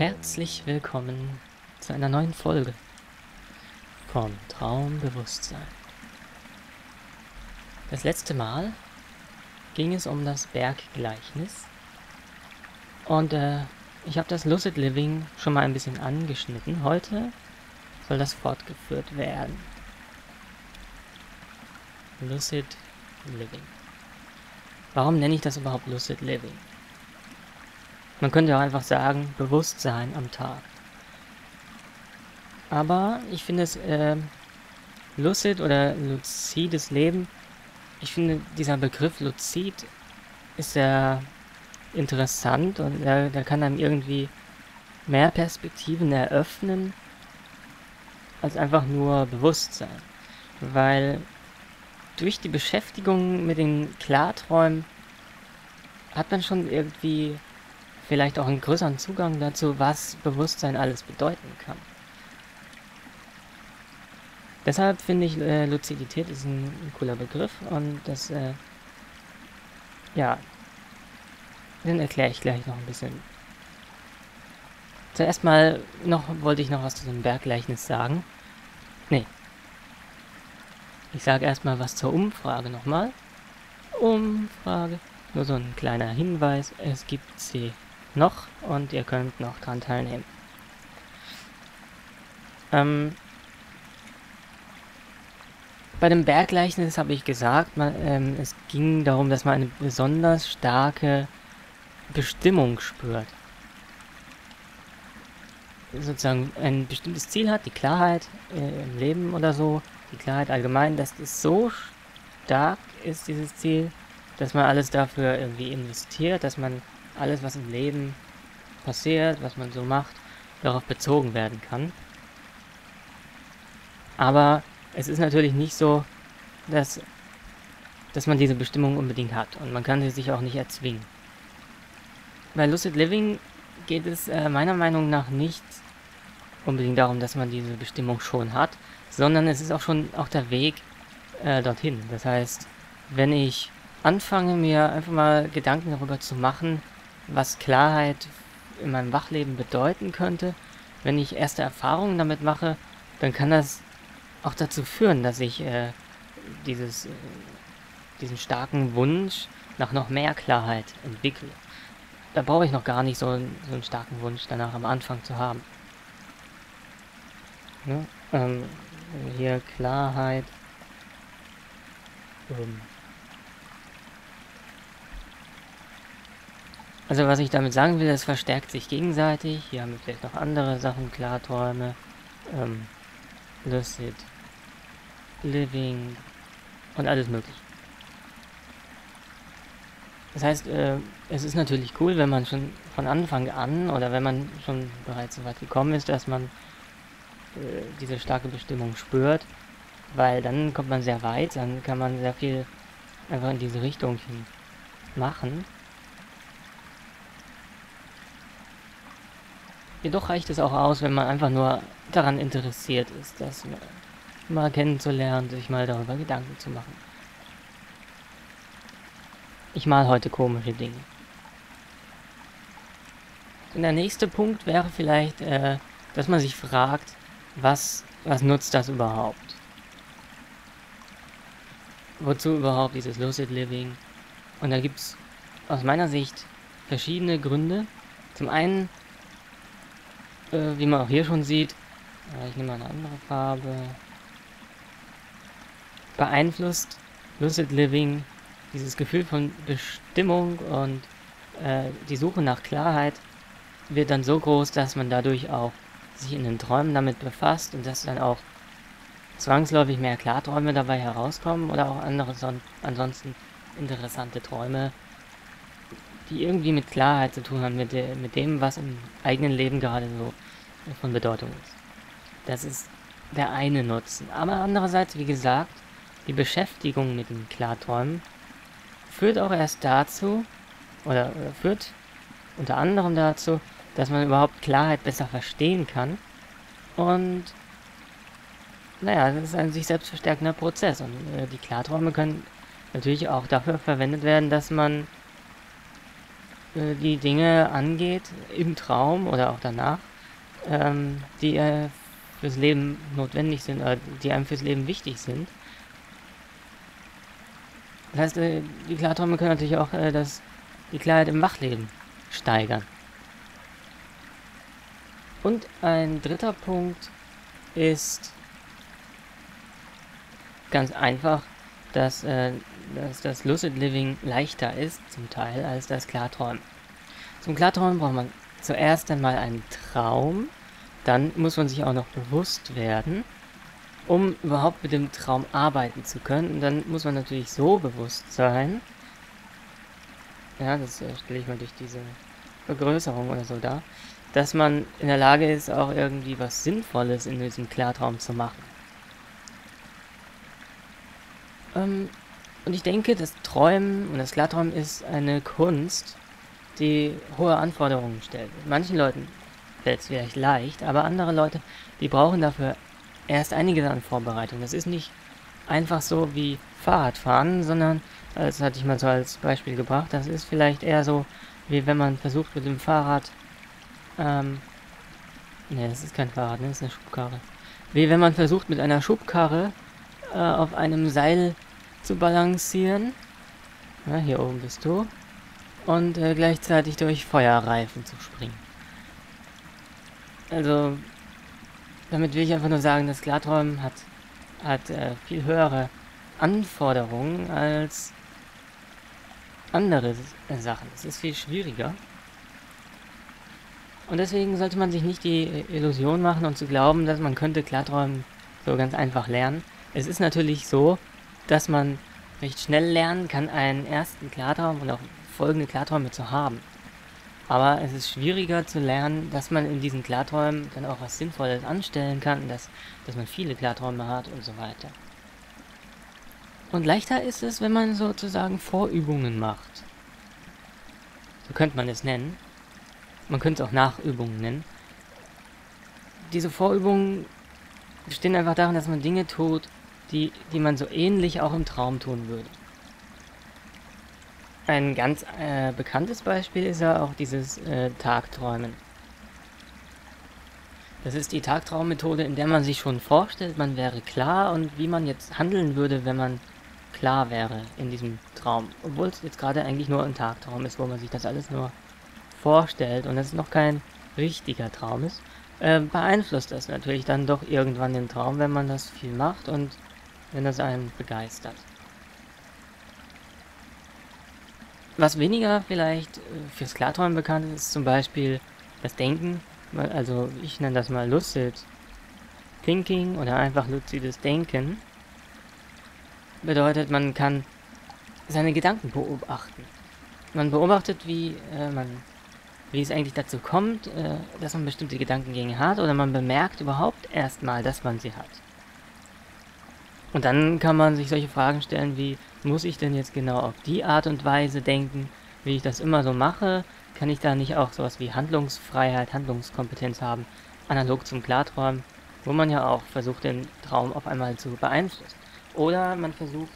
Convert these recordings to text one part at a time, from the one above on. Herzlich willkommen zu einer neuen Folge vom Traumbewusstsein. Das letzte Mal ging es um das Berggleichnis und ich habe das Lucid Living schon mal ein bisschen angeschnitten. Heute soll das fortgeführt werden. Lucid Living. Warum nenne ich das überhaupt Lucid Living? Man könnte auch einfach sagen, Bewusstsein am Tag. Aber ich finde es, lucid oder luzides Leben, ich finde, dieser Begriff lucid ist sehr interessant und der kann einem irgendwie mehr Perspektiven eröffnen, als einfach nur Bewusstsein. Weil durch die Beschäftigung mit den Klarträumen hat man schon irgendwie vielleicht auch einen größeren Zugang dazu, was Bewusstsein alles bedeuten kann. Deshalb finde ich, Luzidität ist ein cooler Begriff und das, ja, den erkläre ich gleich noch ein bisschen. Zuerst mal wollte ich noch was zu dem Berggleichnis sagen. Nee. Ich sage erstmal was zur Umfrage nochmal. Umfrage. Nur so ein kleiner Hinweis, es gibt sie noch und ihr könnt noch dran teilnehmen. Bei dem Berggleichnis habe ich gesagt, es ging darum, dass man eine besonders starke Bestimmung spürt. Sozusagen ein bestimmtes Ziel hat, die Klarheit im Leben oder so, die Klarheit allgemein, dass es so stark ist, dieses Ziel, dass man alles dafür irgendwie investiert, dass man alles, was im Leben passiert, was man so macht, darauf bezogen werden kann. Aber es ist natürlich nicht so, dass man diese Bestimmung unbedingt hat und man kann sie sich auch nicht erzwingen. Bei Lucid Living geht es meiner Meinung nach nicht unbedingt darum, dass man diese Bestimmung schon hat, sondern es ist auch schon der Weg dorthin. Das heißt, wenn ich anfange, mir einfach mal Gedanken darüber zu machen, was Klarheit in meinem Wachleben bedeuten könnte. Wenn ich erste Erfahrungen damit mache, dann kann das auch dazu führen, dass ich diesen starken Wunsch nach noch mehr Klarheit entwickle. Da brauche ich noch gar nicht so einen starken Wunsch danach am Anfang zu haben. Ne? Hier Klarheit. Also was ich damit sagen will, das verstärkt sich gegenseitig. Hier haben wir vielleicht noch andere Sachen, Klarträume, Lucid Living und alles mögliche. Das heißt, es ist natürlich cool, wenn man schon von Anfang an oder wenn man schon bereits so weit gekommen ist, dass man diese starke Bestimmung spürt, weil dann kommt man sehr weit, dann kann man sehr viel einfach in diese Richtung hin machen. Jedoch reicht es auch aus, wenn man einfach nur daran interessiert ist, das mal kennenzulernen, sich mal darüber Gedanken zu machen. Ich male heute komische Dinge. Und der nächste Punkt wäre vielleicht, dass man sich fragt, was nutzt das überhaupt? Wozu überhaupt dieses Lucid Living? Und da gibt es aus meiner Sicht verschiedene Gründe. Zum einen, wie man auch hier schon sieht, ich nehme mal eine andere Farbe, beeinflusst Lucid Living dieses Gefühl von Bestimmung und die Suche nach Klarheit wird dann so groß, dass man dadurch auch sich in den Träumen damit befasst und dass dann auch zwangsläufig mehr Klarträume dabei herauskommen oder auch andere ansonsten interessante Träume, die irgendwie mit Klarheit zu tun haben, mit dem, was im eigenen Leben gerade so von Bedeutung ist. Das ist der eine Nutzen. Aber andererseits, wie gesagt, die Beschäftigung mit den Klarträumen führt auch erst dazu, oder führt unter anderem dazu, dass man überhaupt Klarheit besser verstehen kann. Und naja, das ist ein sich selbst verstärkender Prozess. Und die Klarträume können natürlich auch dafür verwendet werden, dass man die Dinge angeht, im Traum oder auch danach, die fürs Leben notwendig sind, die einem fürs Leben wichtig sind. Das heißt, die Klarträume können natürlich auch die Klarheit im Wachleben steigern. Und ein dritter Punkt ist ganz einfach, dass das Lucid Living leichter ist, zum Teil, als das Klarträumen. Zum Klarträumen braucht man zuerst einmal einen Traum, dann muss man sich auch noch bewusst werden, um überhaupt mit dem Traum arbeiten zu können. Und dann muss man natürlich so bewusst sein, ja, das stelle ich mal durch diese Vergrößerung oder so dar, dass man in der Lage ist, auch irgendwie was Sinnvolles in diesem Klartraum zu machen. Und ich denke, das Träumen und das Klarträumen ist eine Kunst, die hohe Anforderungen stellt. Manchen Leuten fällt es vielleicht leicht, aber andere Leute, die brauchen dafür erst einiges an Vorbereitung. Das ist nicht einfach so wie Fahrradfahren, sondern, das hatte ich mal so als Beispiel gebracht, das ist vielleicht eher so, wie wenn man versucht mit dem Fahrrad, ne, das ist kein Fahrrad, ne, das ist eine Schubkarre. Wie wenn man versucht mit einer Schubkarre auf einem Seil zu balancieren. Na, hier oben bist du. Und gleichzeitig durch Feuerreifen zu springen. Also, damit will ich einfach nur sagen, das Klarträumen hat viel höhere Anforderungen als andere Sachen. Es ist viel schwieriger. Und deswegen sollte man sich nicht die Illusion machen und zu glauben, dass man könnte Klarträumen so ganz einfach lernen. Es ist natürlich so, dass man recht schnell lernen kann, einen ersten Klartraum und auch folgende Klarträume zu haben. Aber es ist schwieriger zu lernen, dass man in diesen Klarträumen dann auch was Sinnvolles anstellen kann, dass man viele Klarträume hat und so weiter. Und leichter ist es, wenn man sozusagen Vorübungen macht. So könnte man es nennen. Man könnte es auch Nachübungen nennen. Diese Vorübungen bestehen einfach darin, dass man Dinge tut, die man so ähnlich auch im Traum tun würde. Ein ganz bekanntes Beispiel ist ja auch dieses Tagträumen. Das ist die Tagtraummethode, in der man sich schon vorstellt, man wäre klar und wie man jetzt handeln würde, wenn man klar wäre in diesem Traum. Obwohl es jetzt gerade eigentlich nur ein Tagtraum ist, wo man sich das alles nur vorstellt und es noch kein richtiger Traum ist. Beeinflusst das natürlich dann doch irgendwann den Traum, wenn man das viel macht und wenn das einen begeistert. Was weniger vielleicht fürs Klarträumen bekannt ist, ist zum Beispiel das Denken, also ich nenne das mal Lucid Thinking oder einfach luzides Denken. Bedeutet, man kann seine Gedanken beobachten. Man beobachtet, wie es eigentlich dazu kommt, dass man bestimmte Gedankengänge hat, oder man bemerkt überhaupt erstmal, dass man sie hat. Und dann kann man sich solche Fragen stellen wie, muss ich denn jetzt genau auf die Art und Weise denken, wie ich das immer so mache? Kann ich da nicht auch sowas wie Handlungsfreiheit, Handlungskompetenz haben, analog zum Klarträumen, wo man ja auch versucht, den Traum auf einmal zu beeinflussen? Oder man versucht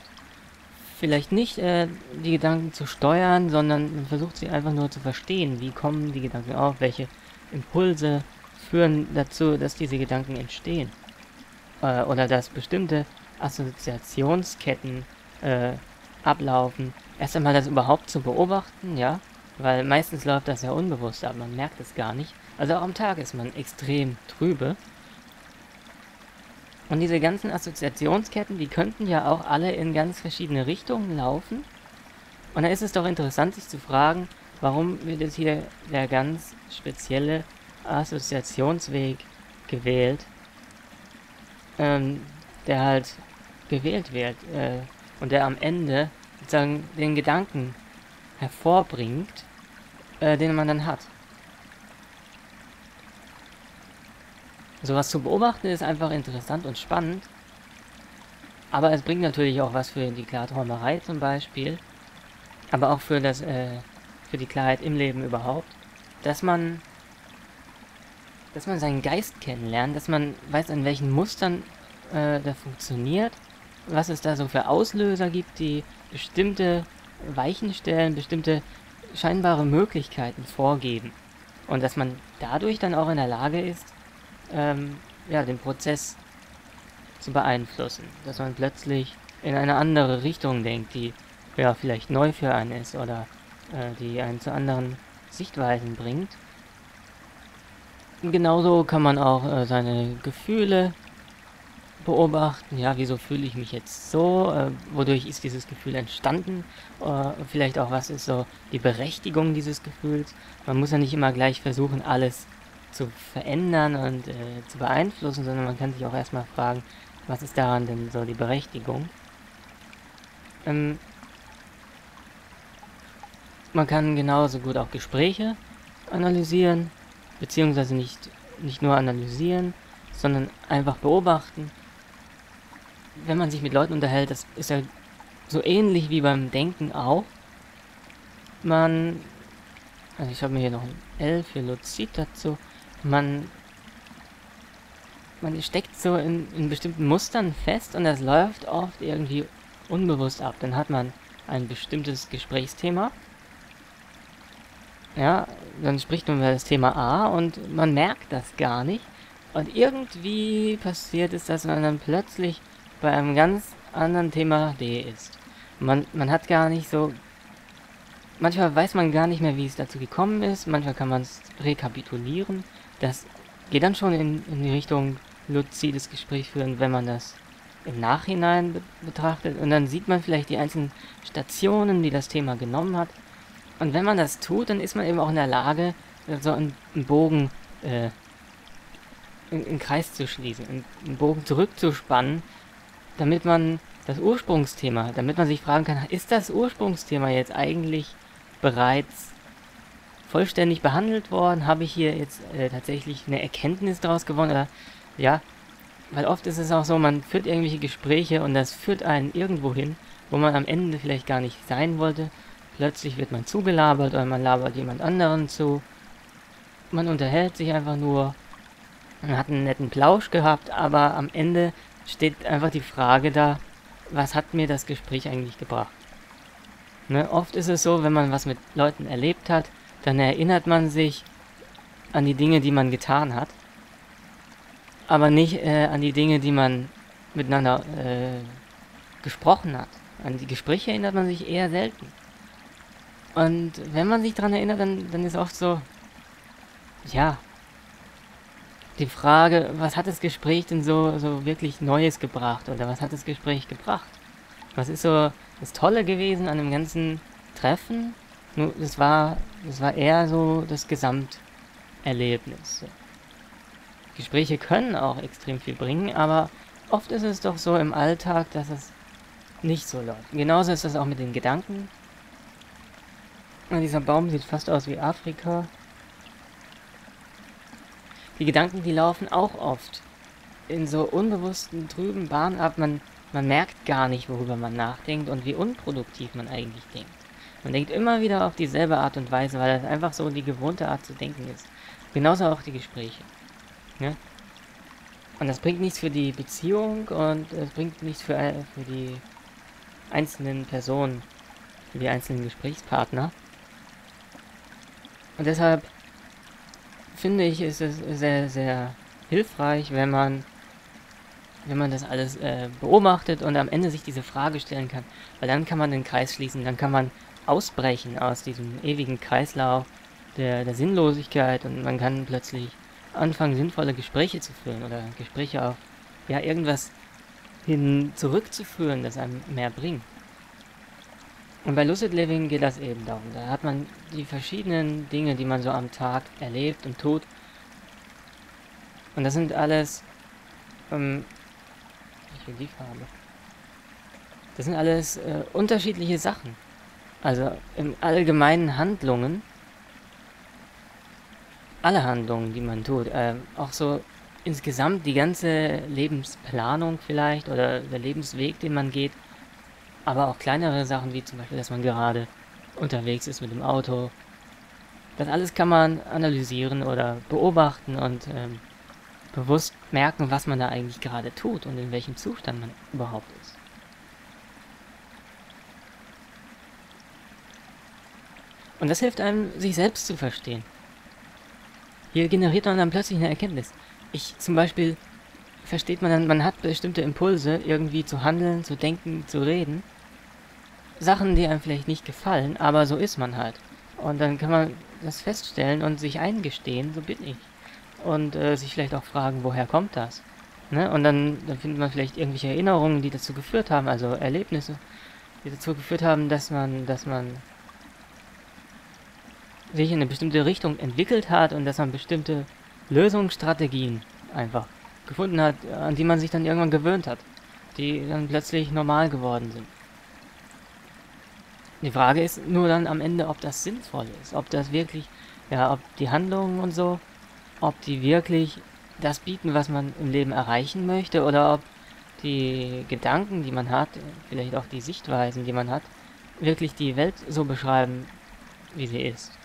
vielleicht nicht die Gedanken zu steuern, sondern man versucht sie einfach nur zu verstehen. Wie kommen die Gedanken auf? Welche Impulse führen dazu, dass diese Gedanken entstehen? Oder dass bestimmte Assoziationsketten ablaufen. Erst einmal das überhaupt zu beobachten, ja? Weil meistens läuft das ja unbewusst ab, man merkt es gar nicht. Also auch am Tag ist man extrem trübe. Und diese ganzen Assoziationsketten, die könnten ja auch alle in ganz verschiedene Richtungen laufen. Und da ist es doch interessant, sich zu fragen, warum wird jetzt hier der ganz spezielle Assoziationsweg gewählt, der halt gewählt wird und der am Ende sozusagen den Gedanken hervorbringt, den man dann hat. Sowas zu beobachten ist einfach interessant und spannend, aber es bringt natürlich auch was für die Klarträumerei zum Beispiel, aber auch für die Klarheit im Leben überhaupt, dass man seinen Geist kennenlernt, dass man weiß, an welchen Mustern der funktioniert, was es da so für Auslöser gibt, die bestimmte Weichen stellen, bestimmte scheinbare Möglichkeiten vorgeben. Und dass man dadurch dann auch in der Lage ist, ja, den Prozess zu beeinflussen. Dass man plötzlich in eine andere Richtung denkt, die ja vielleicht neu für einen ist oder die einen zu anderen Sichtweisen bringt. Genauso kann man auch seine Gefühle beobachten, ja, wieso fühle ich mich jetzt so, wodurch ist dieses Gefühl entstanden, vielleicht auch, was ist so die Berechtigung dieses Gefühls. Man muss ja nicht immer gleich versuchen, alles zu verändern und zu beeinflussen, sondern man kann sich auch erstmal fragen, was ist daran denn so die Berechtigung. Man kann genauso gut auch Gespräche analysieren, beziehungsweise nicht nur analysieren, sondern einfach beobachten. Wenn man sich mit Leuten unterhält, das ist ja so ähnlich wie beim Denken auch. Also ich habe mir hier noch ein L für Lucid dazu. Man steckt so in bestimmten Mustern fest und das läuft oft irgendwie unbewusst ab. Dann hat man ein bestimmtes Gesprächsthema. Ja, dann spricht man über das Thema A und man merkt das gar nicht. Und irgendwie passiert es, dass man dann plötzlich bei einem ganz anderen Thema D ist. Man hat gar nicht so... Manchmal weiß man gar nicht mehr, wie es dazu gekommen ist. Manchmal kann man es rekapitulieren. Das geht dann schon in die Richtung luzides Gespräch führen, wenn man das im Nachhinein betrachtet. Und dann sieht man vielleicht die einzelnen Stationen, die das Thema genommen hat. Und wenn man das tut, dann ist man eben auch in der Lage, so einen Bogen einen Kreis zu schließen, einen Bogen zurückzuspannen, damit man das Ursprungsthema, damit man sich fragen kann, ist das Ursprungsthema jetzt eigentlich bereits vollständig behandelt worden? Habe ich hier jetzt tatsächlich eine Erkenntnis draus gewonnen? Oder, ja, weil oft ist es auch so, man führt irgendwelche Gespräche und das führt einen irgendwo hin, wo man am Ende vielleicht gar nicht sein wollte. Plötzlich wird man zugelabert oder man labert jemand anderen zu. Man unterhält sich einfach nur. Man hat einen netten Plausch gehabt, aber am Ende steht einfach die Frage da, was hat mir das Gespräch eigentlich gebracht? Ne? Oft ist es so, wenn man was mit Leuten erlebt hat, dann erinnert man sich an die Dinge, die man getan hat, aber nicht an die Dinge, die man miteinander gesprochen hat. An die Gespräche erinnert man sich eher selten. Und wenn man sich daran erinnert, dann ist oft so, ja... Die Frage, was hat das Gespräch denn so wirklich Neues gebracht? Oder was hat das Gespräch gebracht? Was ist so das Tolle gewesen an dem ganzen Treffen? Nur, das war eher so das Gesamterlebnis. Gespräche können auch extrem viel bringen, aber oft ist es doch so im Alltag, dass es nicht so läuft. Genauso ist das auch mit den Gedanken. Und dieser Baum sieht fast aus wie Afrika. Die Gedanken, die laufen auch oft in so unbewussten, trüben Bahnen ab. Man merkt gar nicht, worüber man nachdenkt und wie unproduktiv man eigentlich denkt. Man denkt immer wieder auf dieselbe Art und Weise, weil das einfach so die gewohnte Art zu denken ist. Genauso auch die Gespräche. Ne? Und das bringt nichts für die Beziehung und es bringt nichts für die einzelnen Personen, für die einzelnen Gesprächspartner. Und deshalb... finde ich, ist es sehr, sehr hilfreich, wenn man das alles beobachtet und am Ende sich diese Frage stellen kann. Weil dann kann man den Kreis schließen, dann kann man ausbrechen aus diesem ewigen Kreislauf der Sinnlosigkeit und man kann plötzlich anfangen, sinnvolle Gespräche zu führen oder Gespräche auf ja, irgendwas hin zurückzuführen, das einem mehr bringt. Und bei Lucid Living geht das eben darum. Da hat man die verschiedenen Dinge, die man so am Tag erlebt und tut. Und das sind alles... ich will die Farbe. Das sind alles unterschiedliche Sachen. Also im allgemeinen Handlungen. Alle Handlungen, die man tut. Auch so insgesamt die ganze Lebensplanung vielleicht oder der Lebensweg, den man geht. Aber auch kleinere Sachen, wie zum Beispiel, dass man gerade unterwegs ist mit dem Auto. Das alles kann man analysieren oder beobachten und bewusst merken, was man da eigentlich gerade tut und in welchem Zustand man überhaupt ist. Und das hilft einem, sich selbst zu verstehen. Hier generiert man dann plötzlich eine Erkenntnis. Zum Beispiel versteht man dann, man hat bestimmte Impulse, irgendwie zu handeln, zu denken, zu reden. Sachen, die einem vielleicht nicht gefallen, aber so ist man halt. Und dann kann man das feststellen und sich eingestehen, so bin ich. Und sich vielleicht auch fragen, woher kommt das? Ne? Und dann findet man vielleicht irgendwelche Erinnerungen, die dazu geführt haben, also Erlebnisse, die dazu geführt haben, dass man sich in eine bestimmte Richtung entwickelt hat und dass man bestimmte Lösungsstrategien einfach gefunden hat, an die man sich dann irgendwann gewöhnt hat, die dann plötzlich normal geworden sind. Die Frage ist nur dann am Ende, ob das sinnvoll ist, ob das wirklich, ja, ob die Handlungen und so, ob die wirklich das bieten, was man im Leben erreichen möchte, oder ob die Gedanken, die man hat, vielleicht auch die Sichtweisen, die man hat, wirklich die Welt so beschreiben, wie sie ist.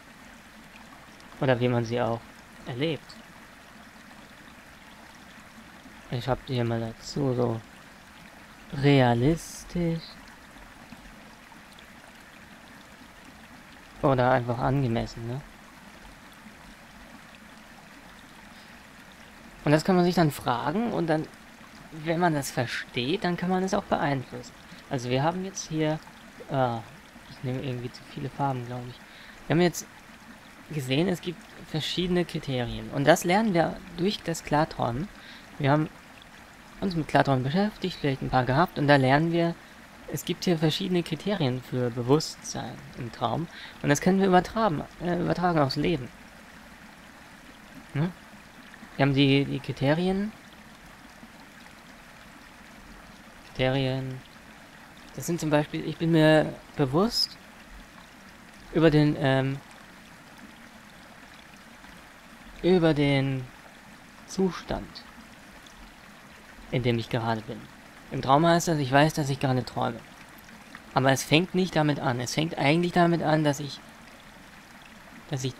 Oder wie man sie auch erlebt. Ich hab hier mal dazu so realistisch oder einfach angemessen, ne? Und das kann man sich dann fragen und dann, wenn man das versteht, dann kann man es auch beeinflussen. Also wir haben jetzt hier, ich nehme irgendwie zu viele Farben, glaube ich. Wir haben jetzt gesehen, es gibt verschiedene Kriterien. Und das lernen wir durch das Klarträumen. Wir haben uns mit Klarträumen beschäftigt, vielleicht ein paar gehabt, und da lernen wir, es gibt hier verschiedene Kriterien für Bewusstsein im Traum. Und das können wir übertragen aufs Leben. Hm? Wir haben die Kriterien. Das sind zum Beispiel, ich bin mir bewusst über den, Zustand, in dem ich gerade bin. Im Traum heißt das, ich weiß, dass ich gerade träume. Aber es fängt nicht damit an. Es fängt eigentlich damit an, dass ich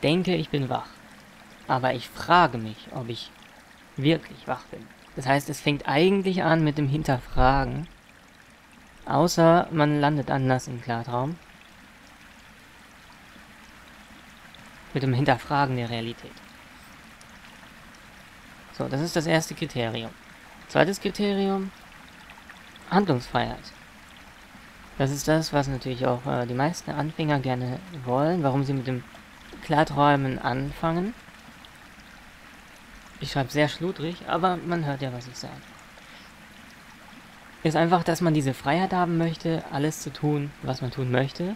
denke, ich bin wach. Aber ich frage mich, ob ich wirklich wach bin. Das heißt, es fängt eigentlich an mit dem Hinterfragen. Außer man landet anders im Klartraum. Mit dem Hinterfragen der Realität. So, das ist das erste Kriterium. Zweites Kriterium, Handlungsfreiheit. Das ist das, was natürlich auch die meisten Anfänger gerne wollen, warum sie mit dem Klarträumen anfangen. Ich schreibe sehr schludrig, aber man hört ja, was ich sage. Ist einfach, dass man diese Freiheit haben möchte, alles zu tun, was man tun möchte.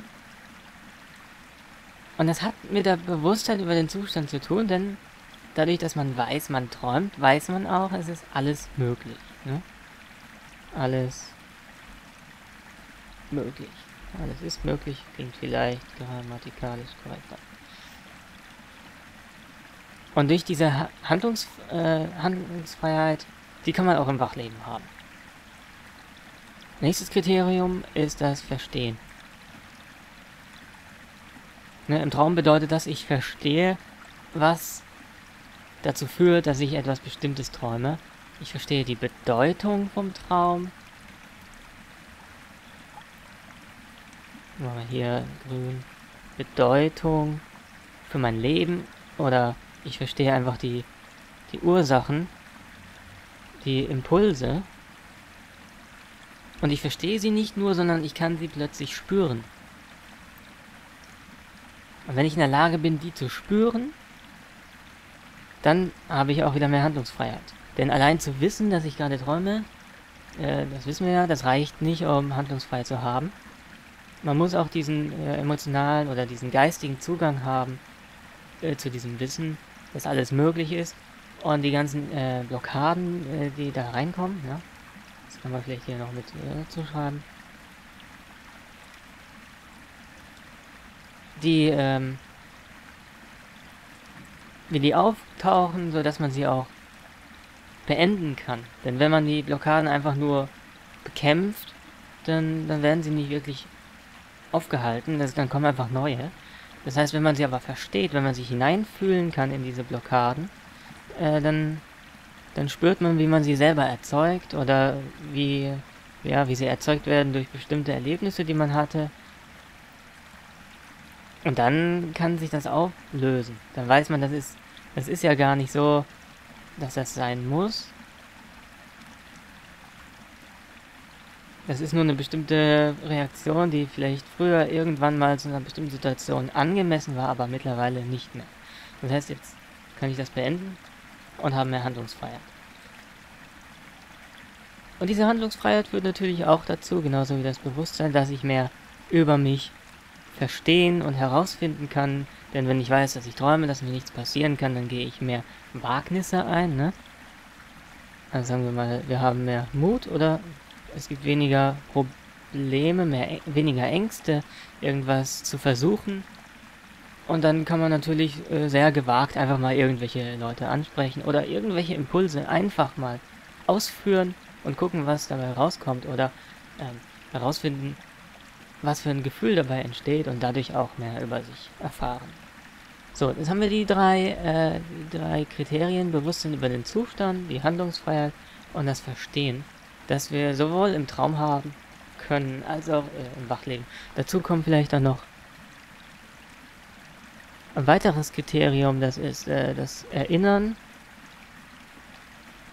Und das hat mit der Bewusstheit über den Zustand zu tun, denn dadurch, dass man weiß, man träumt, weiß man auch, es ist alles möglich. Ne? Alles möglich. Alles ist möglich, klingt vielleicht grammatikalisch korrekter. Und durch diese Handlungsfreiheit, die kann man auch im Wachleben haben. Nächstes Kriterium ist das Verstehen. Ne, im Traum bedeutet das, ich verstehe, was dazu führt, dass ich etwas Bestimmtes träume. Ich verstehe die Bedeutung vom Traum. Machen wir hier grün. Bedeutung für mein Leben. Oder ich verstehe einfach die Ursachen, die Impulse. Und ich verstehe sie nicht nur, sondern ich kann sie plötzlich spüren. Und wenn ich in der Lage bin, die zu spüren, dann habe ich auch wieder mehr Handlungsfreiheit. Denn allein zu wissen, dass ich gerade träume, das wissen wir ja, das reicht nicht, um Handlungsfreiheit zu haben. Man muss auch diesen emotionalen oder diesen geistigen Zugang haben zu diesem Wissen, dass alles möglich ist. Und die ganzen Blockaden, die da reinkommen, ja, das kann man vielleicht hier noch mit zuschreiben, die wie die auftauchen, sodass man sie auch beenden kann. Denn wenn man die Blockaden einfach nur bekämpft, dann werden sie nicht wirklich aufgehalten, dann kommen einfach neue. Das heißt, wenn man sie aber versteht, wenn man sich hineinfühlen kann in diese Blockaden, dann spürt man, wie man sie selber erzeugt oder wie sie erzeugt werden durch bestimmte Erlebnisse, die man hatte. Und dann kann sich das auflösen. Dann weiß man, das ist ja gar nicht so, dass das sein muss. Das ist nur eine bestimmte Reaktion, die vielleicht früher irgendwann mal zu einer bestimmten Situation angemessen war, aber mittlerweile nicht mehr. Das heißt, jetzt kann ich das beenden und habe mehr Handlungsfreiheit. Und diese Handlungsfreiheit führt natürlich auch dazu, genauso wie das Bewusstsein, dass ich mehr über mich verstehen und herausfinden kann. Denn wenn ich weiß, dass ich träume, dass mir nichts passieren kann, dann gehe ich mehr Wagnisse ein, ne? Also sagen wir mal, wir haben mehr Mut oder es gibt weniger Probleme, weniger Ängste, irgendwas zu versuchen. Und dann kann man natürlich sehr gewagt einfach mal irgendwelche Leute ansprechen oder irgendwelche Impulse einfach mal ausführen und gucken, was dabei rauskommt oder herausfinden, was für ein Gefühl dabei entsteht und dadurch auch mehr über sich erfahren. So, jetzt haben wir die drei Kriterien, Bewusstsein über den Zustand, die Handlungsfreiheit und das Verstehen, das wir sowohl im Traum haben können, als auch im Wachleben. Dazu kommt vielleicht dann noch ein weiteres Kriterium, das ist das Erinnern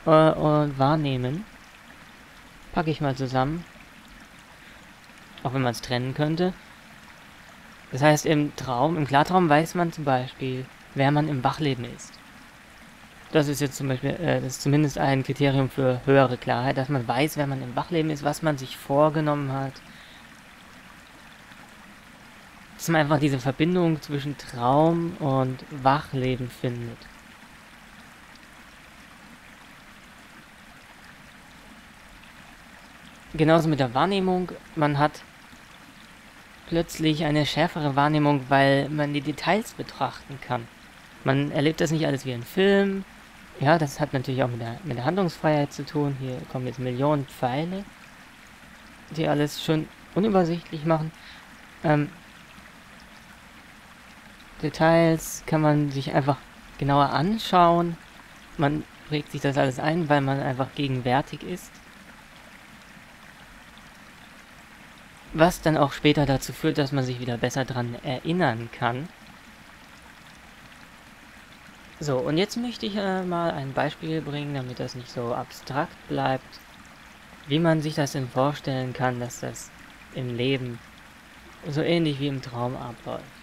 und Wahrnehmen. Packe ich mal zusammen. Auch wenn man es trennen könnte. Das heißt, im Traum, im Klartraum weiß man zum Beispiel, wer man im Wachleben ist. Das ist jetzt zum Beispiel, das ist zumindest ein Kriterium für höhere Klarheit, dass man weiß, wer man im Wachleben ist, was man sich vorgenommen hat. Dass man einfach diese Verbindung zwischen Traum und Wachleben findet. Genauso mit der Wahrnehmung, man hat plötzlich eine schärfere Wahrnehmung, weil man die Details betrachten kann. Man erlebt das nicht alles wie ein Film. Ja, das hat natürlich auch mit der Handlungsfreiheit zu tun. Hier kommen jetzt Millionen Pfeile, die alles schön unübersichtlich machen. Details kann man sich einfach genauer anschauen. Man prägt sich das alles ein, weil man einfach gegenwärtig ist. Was dann auch später dazu führt, dass man sich wieder besser dran erinnern kann. So, und jetzt möchte ich mal ein Beispiel bringen, damit das nicht so abstrakt bleibt. Wie man sich das denn vorstellen kann, dass das im Leben so ähnlich wie im Traum abläuft.